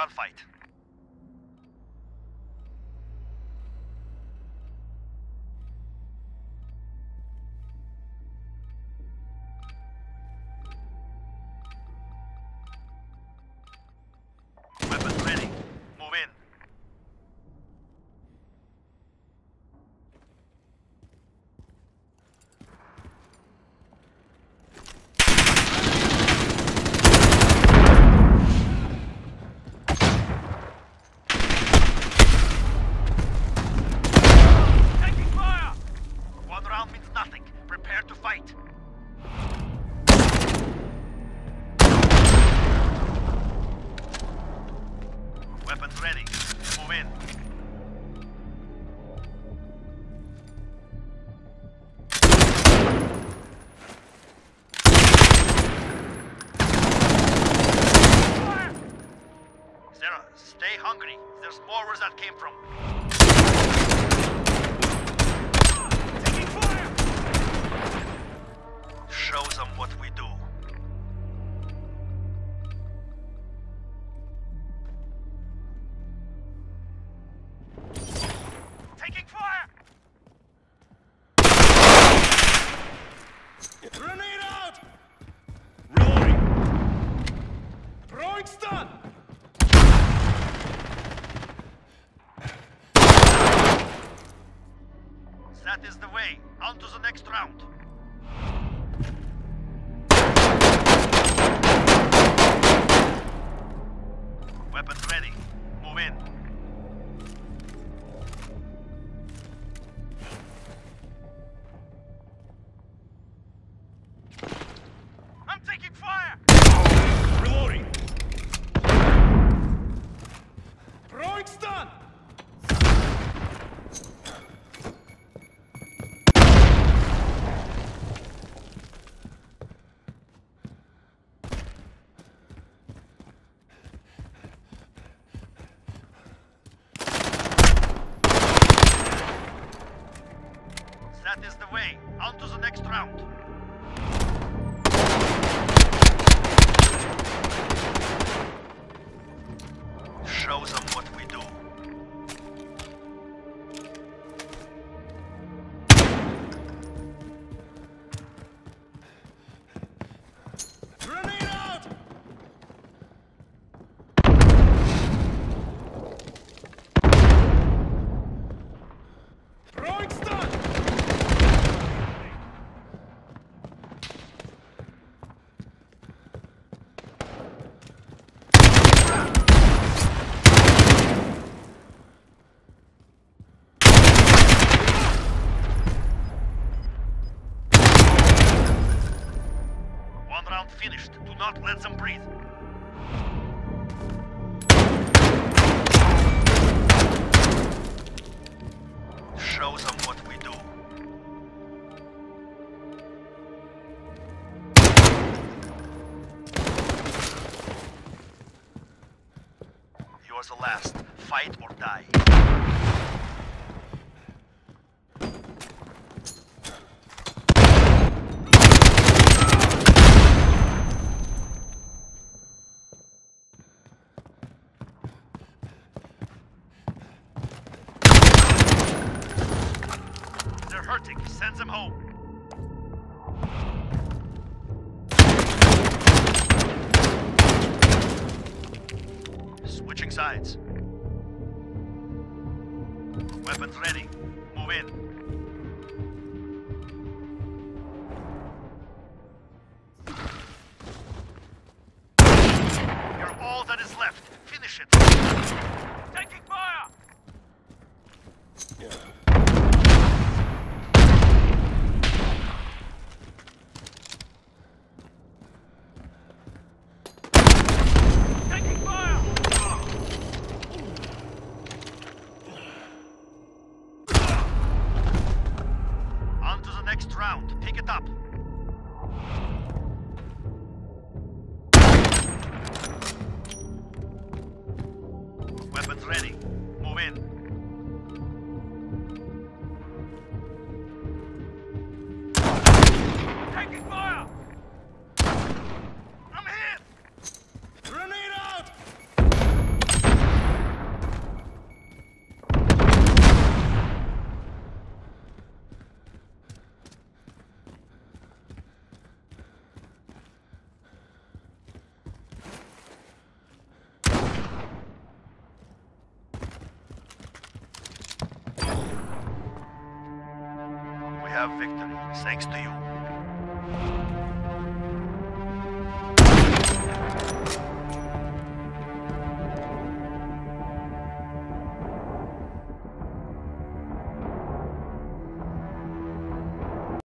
Gunfight. That is the way. On to the next round. Weapons ready. Move in. I'm taking fire! Reloading! Throwing stun! That is the way. On to the next round. Show them what we do. Grenade out! Throwing stun! Finished. Do not let them breathe. Show them what we do. You're the last. Fight or die. Send them home. Switching sides. Weapons ready. Move in. Next round, pick it up. Weapons ready. Move in. Taking fire! I'm hit! Grenade out! our victory, thanks to you.